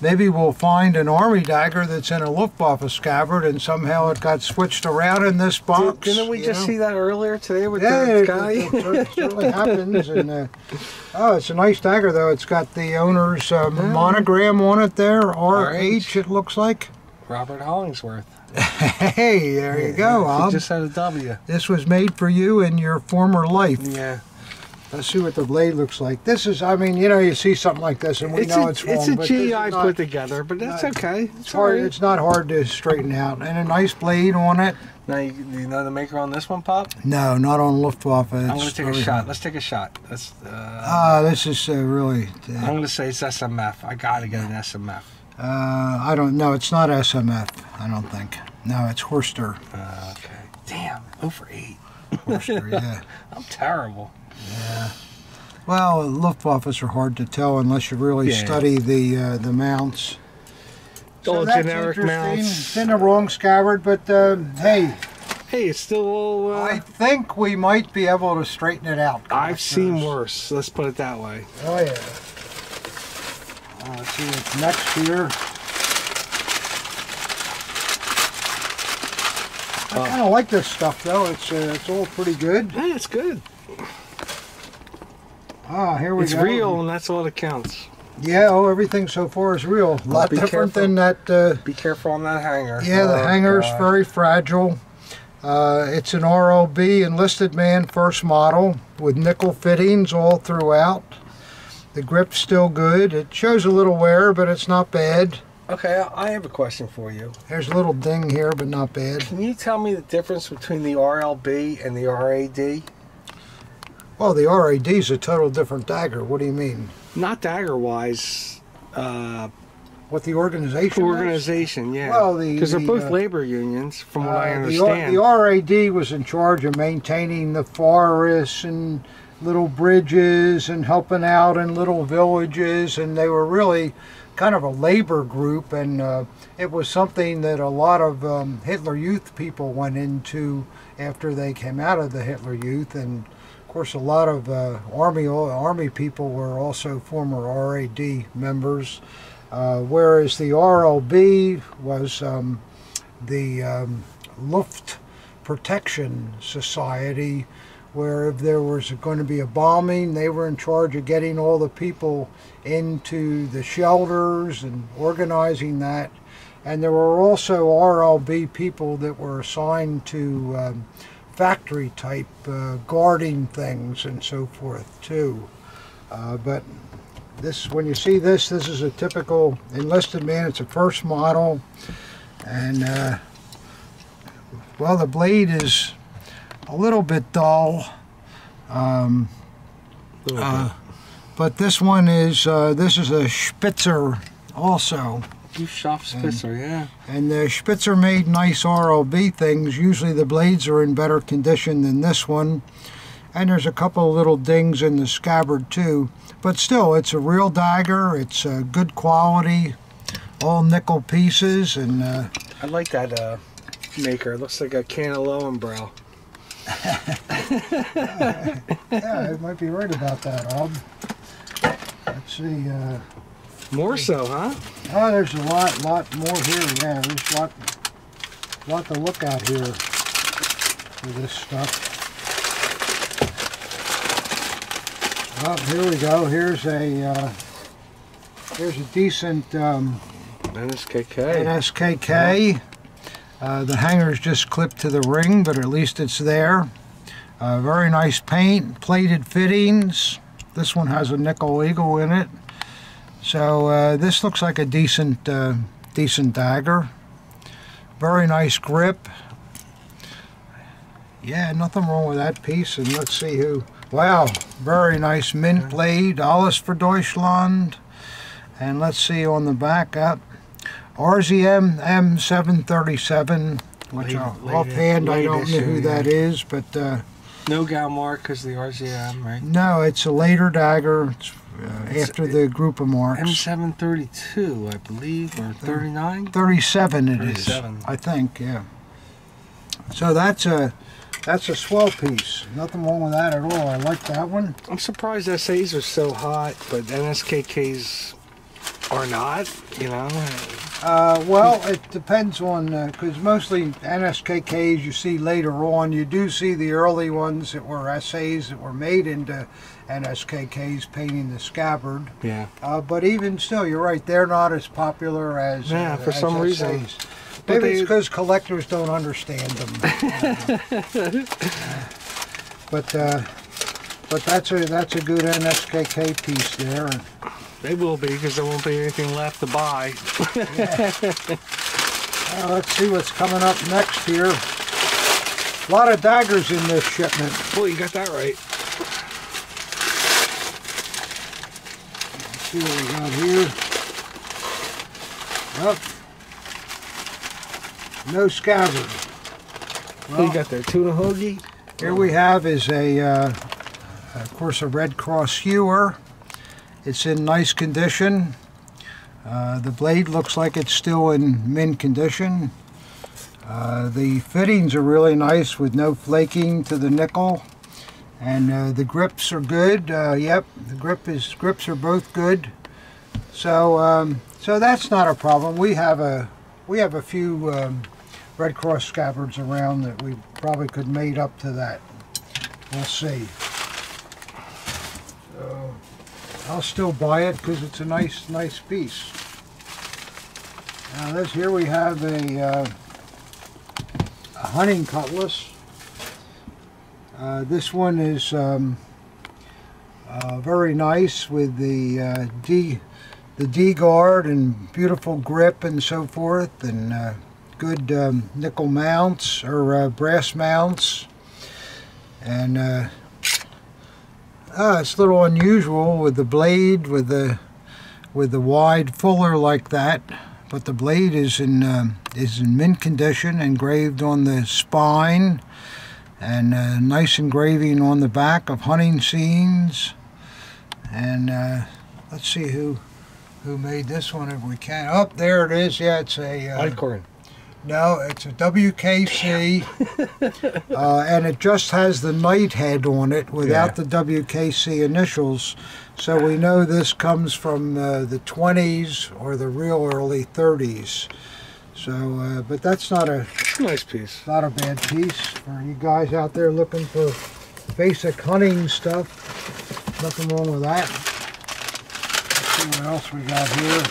Maybe we'll find an army dagger that's in a Luftwaffe scabbard and somehow it got switched around in this box. Didn't we just see that earlier today with that guy? It certainly happens. And, oh, it's a nice dagger, though. It's got the owner's monogram on it there, RH, it looks like. Robert Hollingsworth. Hey, there you go, Ob. Just had a W. This was made for you in your former life. Yeah. Let's see what the blade looks like. This is, I mean, you know, you see something like this and we know it's wrong. It's a GI put together, but that's okay. It's hard. It's not hard to straighten out. And a nice blade on it. Now, you know the maker on this one, Pop? No, not on Luftwaffe. I'm going to take a shot. Let's take a shot. Let's, this is really... I'm going to say it's SMF. I got to get an SMF. I don't know. It's not SMF, I don't think. No, it's Horster. Okay. Damn, 0 for 8. Horster, yeah. I'm terrible. Yeah. Well, Luftwaffes are hard to tell unless you really study the mounts. So that's generic mounts. It's in the wrong scabbard, but hey. Hey, it's still all... I think we might be able to straighten it out. I've seen worse. Let's put it that way. Oh, yeah. Let's see what's next here. I kind of like this stuff, though. It's all pretty good. Yeah, it's good. Ah, here we go. It's real, and that's all that counts. Yeah, oh, everything so far is real. A lot different than that. Be careful on that hanger. Yeah, the hanger's very fragile. It's an RLB enlisted man first model with nickel fittings all throughout. The grip's still good. It shows a little wear, but it's not bad. Okay, I have a question for you. There's a little ding here, but not bad. Can you tell me the difference between the RLB and the RAD? Well, the RAD's a total different dagger. What do you mean? Not dagger-wise. What the organization? Organization, yeah. Well, because they're both labor unions, from what I understand. The RAD was in charge of maintaining the forests and little bridges and helping out in little villages, and they were really kind of a labor group, and it was something that a lot of Hitler Youth people went into after they came out of the Hitler Youth, and of course, a lot of army people were also former RAD members, whereas the RLB was the Luft Protection Society, where if there was going to be a bombing, they were in charge of getting all the people into the shelters and organizing that. And there were also RLB people that were assigned to factory type guarding things and so forth too, but this, when you see this, this is a typical enlisted man. It's a first model, and well, the blade is a little bit dull, but this one is this is a Spitzer also. Shop Spitzer, and the Spitzer made nice RLB things. Usually the blades are in better condition than this one, and there's a couple of little dings in the scabbard too, but still it's a real dagger. It's a good quality, all nickel pieces, and I like that maker. It looks like a can of Lowenbrow. Yeah, I might be right about that, Ob. Let's see. More so, huh? Oh, there's a lot more here. Yeah, there's a lot to look at here for this stuff. Oh, here we go. Here's a decent NSKK. The hanger's just clipped to the ring, but at least it's there. Very nice paint, plated fittings. This one has a nickel eagle in it. So this looks like a decent dagger. Very nice grip. Yeah, nothing wrong with that piece. And let's see who. Wow, very nice mint blade. Alles für Deutschland. And let's see on the back up. RZM M737, which offhand I don't know who that is, but no Gal mark because the RZM, right? No, it's a later dagger. It's, after the group of marks. M732, I believe, or 39? 37 it 37. Is, I think, yeah. So that's a swell piece. Nothing wrong with that at all. I like that one. I'm surprised SAs are so hot, but NSKKs are not, you know. Well, it depends on, because mostly NSKKs you see later on. You do see the early ones that were SAs that were made into NSKKs painting the scabbard. Yeah. But even still, you're right, they're not as popular as for as some SAs. Reason. Maybe it's because collectors don't understand them. But that's a good NSKK piece there. They will be, because there won't be anything left to buy. Well, let's see what's coming up next here. A lot of daggers in this shipment. Oh, you got that right. Let's see what we got here. Well, no scabbard. Well, what you got there? Tuna hoagie? Here we have is a, of course, a Red Cross skewer. It's in nice condition. The blade looks like it's still in mint condition. The fittings are really nice with no flaking to the nickel, and the grips are good. Yep, the grips are both good. So so that's not a problem. We have a few Red Cross scabbards around that we probably could mate up to that. We'll see. So, I'll still buy it because it's a nice piece. Now this here we have a hunting cutlass. This one is very nice with the D guard and beautiful grip and so forth, and good nickel mounts or brass mounts, and. It's a little unusual with the blade, with the wide fuller like that, but the blade is in mint condition, engraved on the spine, and nice engraving on the back of hunting scenes. And let's see who made this one if we can. Oh, there it is. Yeah, it's a Eickhorn. No, it's a WKC, and it just has the knight head on it without the WKC initials. So we know this comes from the 20s or the real early 30s. So, but that's not a nice piece. Not a bad piece for you guys out there looking for basic hunting stuff. Nothing wrong with that. Let's see what else we got here.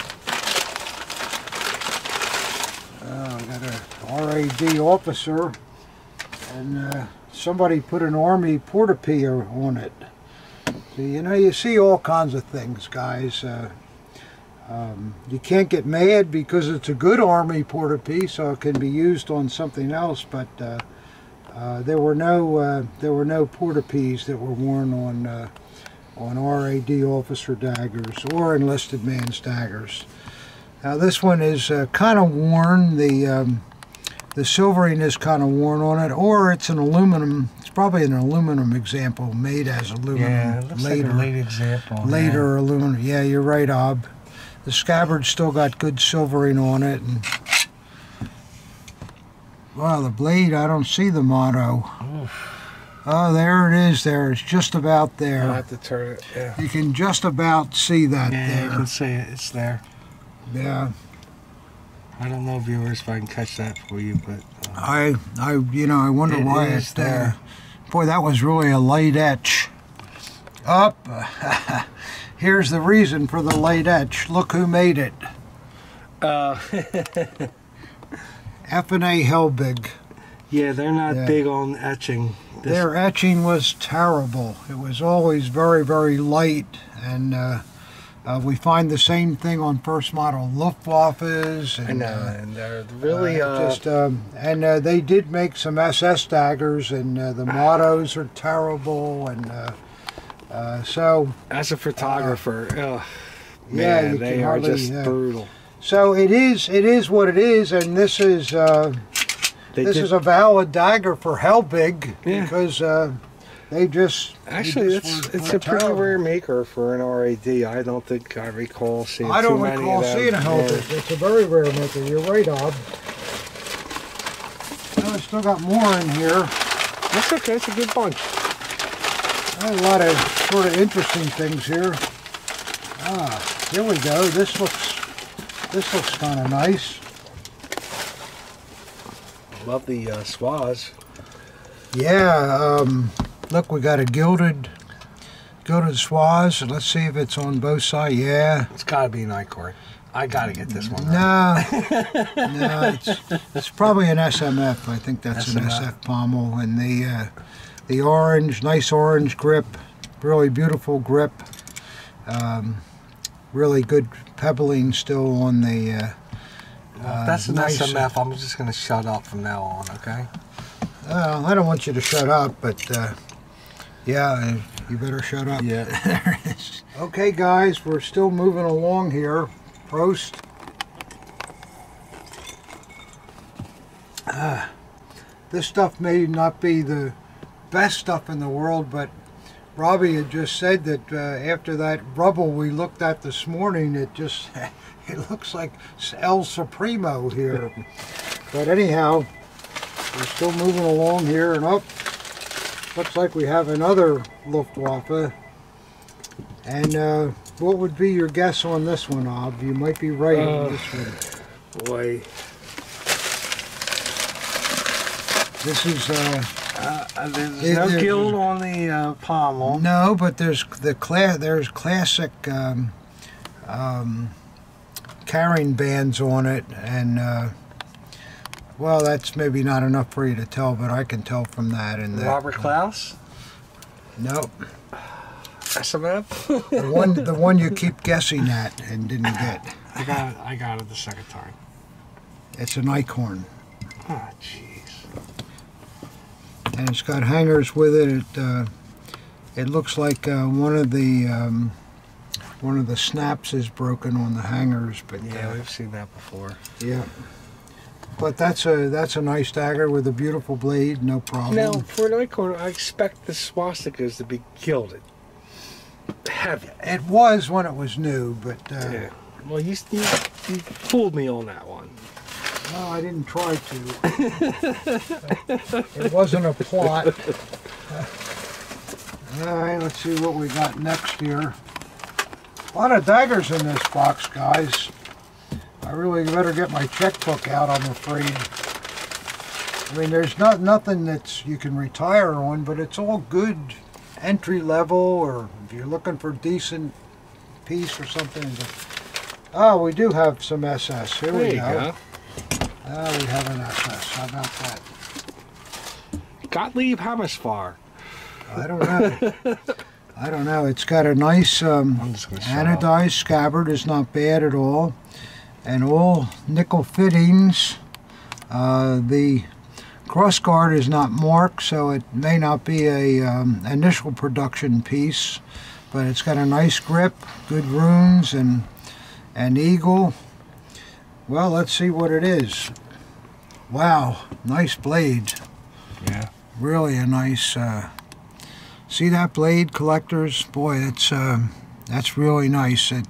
RAD officer, and somebody put an army porta-pea on it. So, you know, you see all kinds of things, guys. You can't get mad because it's a good army porta-pea, so it can be used on something else. But there were no porta-peas that were worn on RAD officer daggers or enlisted man's daggers. Now this one is kind of worn. The silvering is kind of worn on it, or it's an aluminum. It's probably an aluminum example, made as aluminum. Yeah, it looks later, like a late example. Later aluminum. Yeah, you're right, Ob. The scabbard's still got good silvering on it. And, wow, the blade, I don't see the motto. Oof. Oh, there it is there. It's just about there. I'll have to turn it. Yeah. You can just about see that there. Yeah, you can see it. It's there. Yeah. I don't know, viewers, if I can catch that for you, but I you know, I wonder why it's there. Boy, that was really a light etch. Up, here's the reason for the light etch. Look who made it. F&A Helbig. Yeah, they're not big on etching. Their etching was terrible. It was always very, very light, and we find the same thing on first model Luftwaffes. And, and they're really they did make some SS daggers, and the mottos are terrible, and so as a photographer, man, they are hardly, just brutal. So it is what it is, and this is. This is a valid dagger for Helbig because they just it's a pretty rare maker for an RAD. I don't think I recall seeing too many of them. I don't recall seeing a Helbig. It's a very rare maker. You're right, Ob. Oh, I still got more in here. That's okay. It's a good bunch. I have a lot of sort of interesting things here. Ah, here we go. This looks kind of nice. Love the swaz. Yeah, look, we got a gilded swaz. Let's see if it's on both sides. Yeah, it's got to be an Eickhorn. I got to get this one. Right. No, no, it's probably an SMF. I think that's an SF pommel, and the orange, nice orange grip, really beautiful grip. Really good pebbling still on the. Well, if that's an SMF, I'm just going to shut up from now on, okay? I don't want you to shut up, but yeah, you better shut up. Yeah. There it is. Okay, guys, we're still moving along here. Prost. This stuff may not be the best stuff in the world, but Robbie had just said that after that rubble we looked at this morning, it just... It looks like El Supremo here. But anyhow, we're still moving along here and up. Looks like we have another Luftwaffe. And what would be your guess on this one, Ob? You might be right on this one. Boy. This is... there's no gild on the pommel. No, but there's the there's classic... carrying bands on it, and well, that's maybe not enough for you to tell, but I can tell from that. And Robert Klaus? Nope. SMF? the one you keep guessing at and didn't get. I got it the second time. It's an Eichhorn. Ah, jeez. And it's got hangers with it. It looks like one of the snaps is broken on the hangers, but yeah, we've seen that before. Yeah, but that's a nice dagger with a beautiful blade, no problem. Now, for an Eichhorn, I expect the swastikas to be gilded. Heavy. It was when it was new, but yeah. Well, you fooled me on that one. No, I didn't try to. It wasn't a plot. All right, let's see what we got next here. A lot of daggers in this box, guys. I really better get my checkbook out, I'm afraid. I mean, there's nothing that's you can retire on, but it's all good entry level, or if you're looking for decent piece or something. Oh, we do have some SS. Here we go. Oh, we have an SS. How about that? Gottlieb Hamasfar. I don't know. I don't know. It's got a nice anodized scabbard. It's not bad at all, and all nickel fittings. The cross guard is not marked, so it may not be a initial production piece, but it's got a nice grip, good runes, and an eagle. Well, let's see what it is. Wow, nice blade. Yeah, really a nice. See that blade, collectors? Boy, that's really nice. It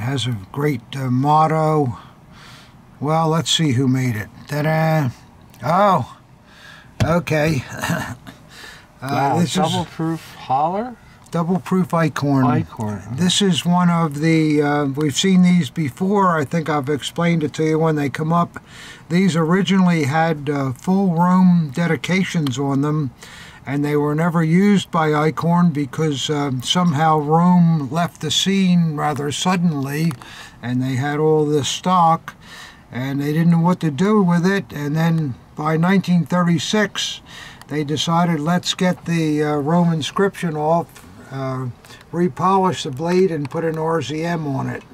has a great motto. Well, let's see who made it. Ta-da! Oh, okay. Wow, this double-proof holler? Double-proof Eichhorn. Eichhorn. This is one of the, we've seen these before. I think I've explained it to you when they come up. These originally had full Rome dedications on them. And they were never used by Eichhorn because somehow Rome left the scene rather suddenly, and they had all this stock, and they didn't know what to do with it. And then by 1936, they decided, let's get the Roman inscription off, repolish the blade, and put an RZM on it.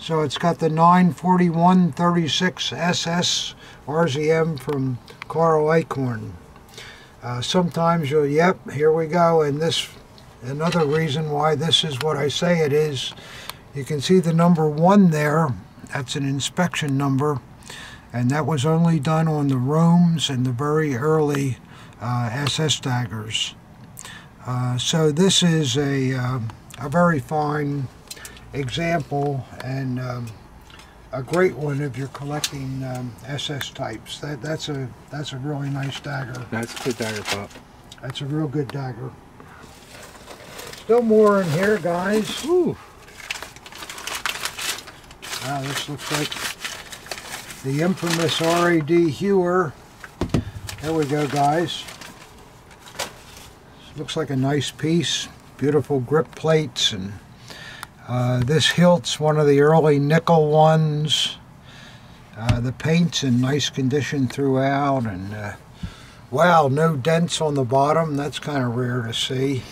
So it's got the 941-36 SS RZM from Carl Eichhorn. Sometimes you'll, yep, here we go, and this, another reason why this is what I say it is, you can see the number 1 there, that's an inspection number, and that was only done on the Romes and the very early SS daggers. So this is a very fine example, and a great one if you're collecting SS types. That's a really nice dagger. That's a good dagger, Pop. That's a real good dagger. Still more in here, guys. Ooh. Wow, this looks like the infamous RAD Hewer. There we go, guys. This looks like a nice piece. Beautiful grip plates, and this hilt's one of the early nickel ones. The paint's in nice condition throughout, and wow, no dents on the bottom. That's kind of rare to see.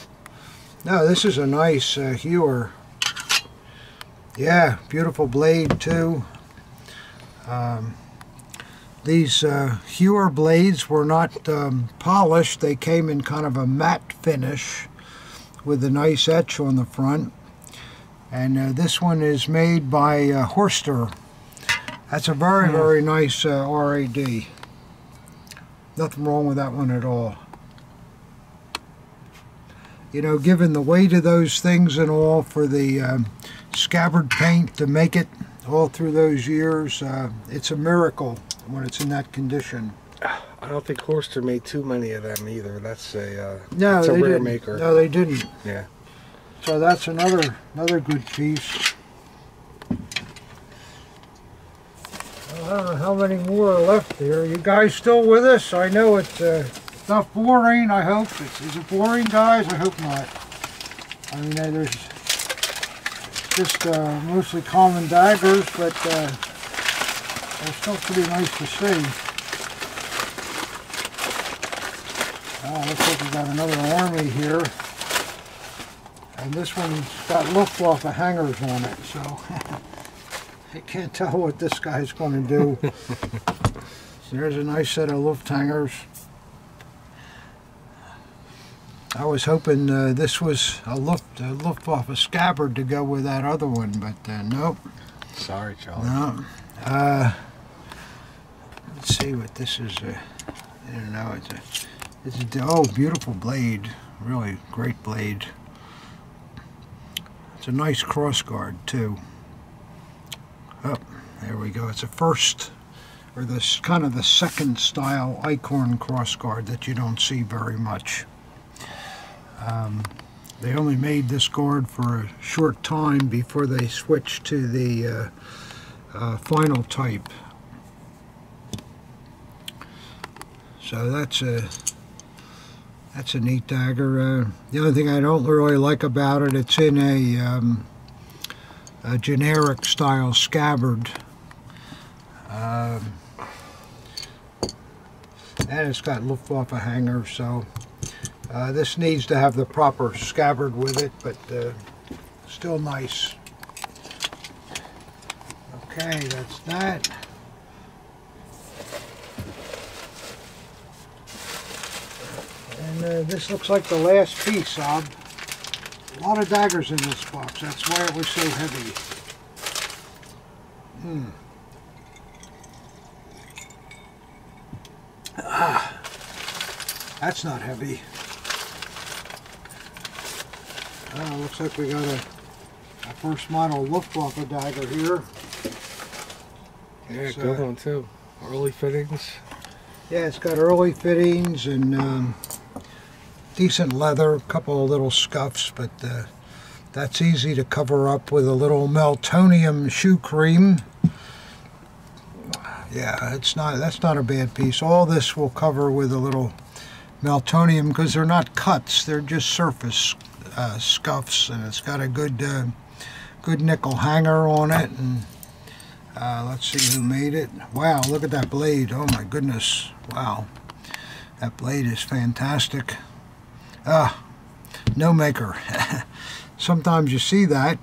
No, this is a nice hewer. Yeah, beautiful blade too. These hewer blades were not polished. They came in kind of a matte finish with a nice etch on the front. And this one is made by Horster. That's a very, very nice RAD. Nothing wrong with that one at all. You know, given the weight of those things and all, for the scabbard paint to make it all through those years, it's a miracle when it's in that condition. I don't think Horster made too many of them either. That's a, no, that's a rare maker. No, they didn't. Yeah. So that's another good piece. Well, I don't know how many more are left there. You guys still with us? I know it's not boring, I hope. Is it boring, guys? I hope not. I mean, there's just mostly common daggers, but they're still pretty nice to see. Oh, looks like we've got another army here. And this one's got Luftwaffe hangers on it, so I can't tell what this guy's going to do. So there's a nice set of Luft hangers. I was hoping this was a Luftwaffe scabbard to go with that other one, but nope. Sorry, Charlie. No. Let's see what this is. I don't know. It's a oh, beautiful blade. Really great blade. It's a nice cross guard too. Oh, there we go. It's a first, or this kind of the second style Eichhorn cross guard that you don't see very much. They only made this guard for a short time before they switched to the final type. So that's a neat dagger. The other thing I don't really like about it, it's in a generic style scabbard. And it's got Luftwaffe hanger, so this needs to have the proper scabbard with it, but still nice. Okay, that's that. And this looks like the last piece, Ob. A lot of daggers in this box, that's why it was so heavy. Ah, that's not heavy. Looks like we got a first model Luftwaffe dagger here. Yeah, it's, good one too. Early fittings. Yeah, it's got early fittings and decent leather, a couple of little scuffs, but that's easy to cover up with a little meltonium shoe cream. Yeah, it's not, that's not a bad piece. All this will cover with a little meltonium because they're not cuts, they're just surface scuffs, and it's got a good nickel hanger on it, and Let's see who made it. Wow, look at that blade. Oh my goodness. Wow. That blade is fantastic. No maker. Sometimes you see that.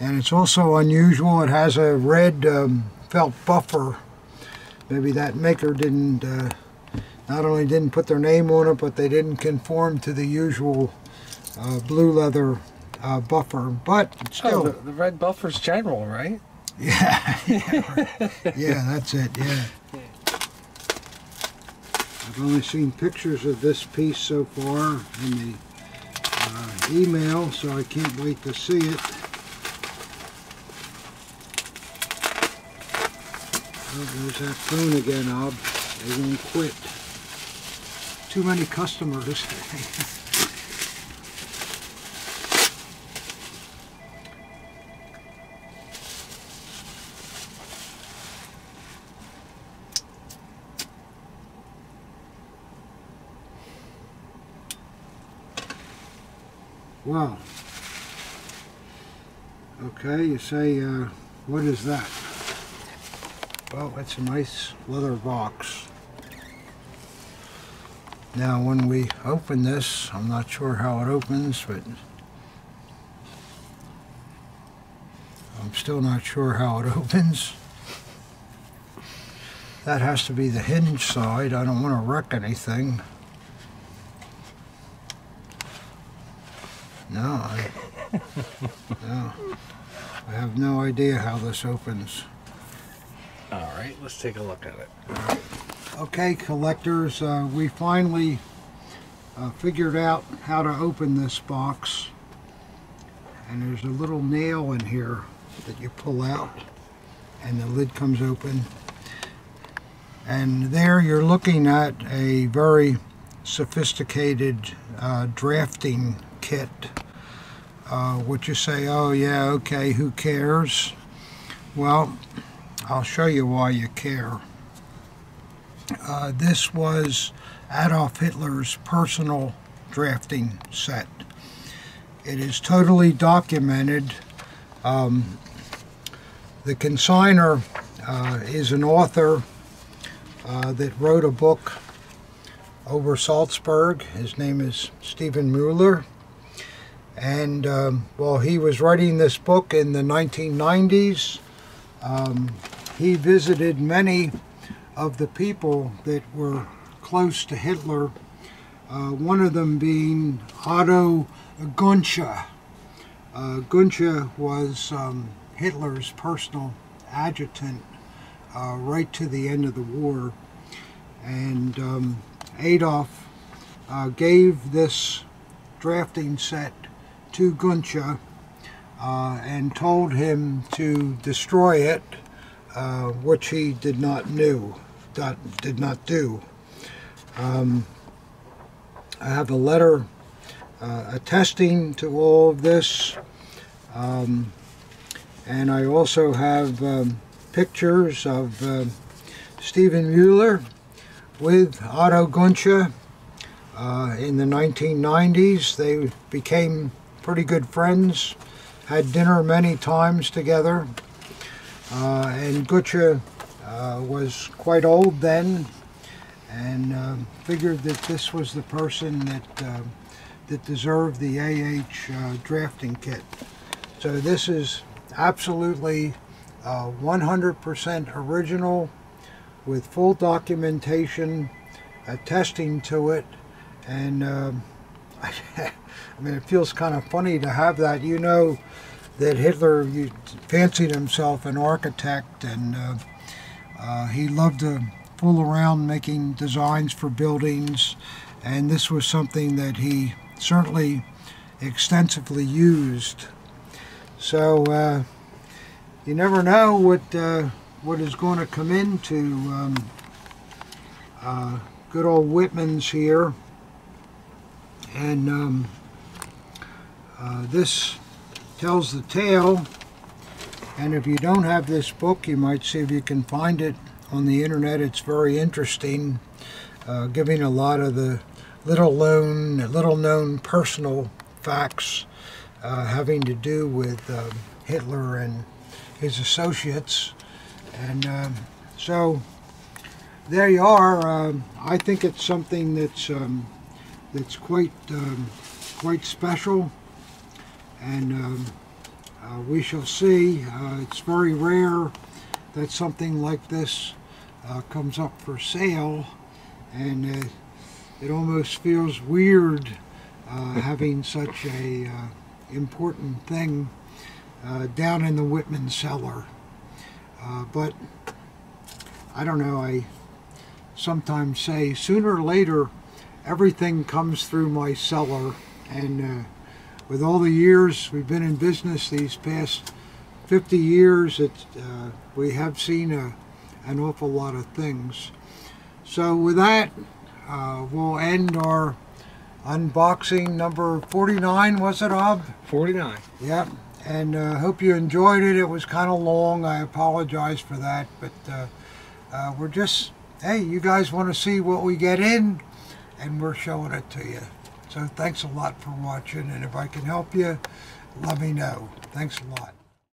And it's also unusual. It has a red felt buffer. Maybe that maker didn't, not only didn't put their name on it, but they didn't conform to the usual blue leather buffer. But still. Oh, the red buffer's general, right? Yeah. Yeah, right. Yeah, that's it, yeah. I've only seen pictures of this piece so far in the email, so I can't wait to see it. Oh, there's that phone again, Ob. They won't quit. Too many customers. Wow. Okay, you say, what is that? Well, it's a nice leather box. Now, when we open this, I'm not sure how it opens, but I'm still not sure how it opens. That has to be the hinge side. I don't want to wreck anything. No, I have no idea how this opens. All right, let's take a look at it. Right. Okay, collectors, we finally figured out how to open this box. And there's a little nail in here that you pull out, and the lid comes open. And there you're looking at a very sophisticated drafting kit. Would you say, oh yeah, okay, who cares? Well, I'll show you why you care. This was Adolf Hitler's personal drafting set. It is totally documented. The consigner is an author that wrote a book over Salzburg. His name is Stephen Mueller. And while he was writing this book in the 1990s, he visited many of the people that were close to Hitler, one of them being Otto Günsche. Günsche was Hitler's personal adjutant right to the end of the war. And Adolf gave this drafting set to Günsche and told him to destroy it, which he did not do. I have a letter attesting to all of this, and I also have pictures of Stephen Mueller with Otto Günsche. In the 1990s, they became pretty good friends, had dinner many times together, and Günsche was quite old then, and figured that this was the person that deserved the AH drafting kit. So this is absolutely 100% original, with full documentation attesting to it, and I mean, it feels kind of funny to have that. You know that Hitler fancied himself an architect, and he loved to fool around making designs for buildings, and this was something that he certainly extensively used. So you never know what is going to come into good old Whitman's here. And this tells the tale, and if you don't have this book, you might see if you can find it on the internet. It's very interesting, giving a lot of the little known personal facts having to do with Hitler and his associates. And so there you are. I think it's something that's quite special, and we shall see. It's very rare that something like this comes up for sale, and it almost feels weird having such a important thing down in the Whitman cellar. But I don't know, I sometimes say sooner or later everything comes through my cellar, and with all the years we've been in business, these past 50 years, we have seen an awful lot of things. So with that, we'll end our unboxing number 49, was it, Ob? 49. Yep. And hope you enjoyed it. It was kind of long. I apologize for that, but we're just, hey, you guys want to see what we get in, and we're showing it to you. So thanks a lot for watching, and if I can help you, let me know. Thanks a lot.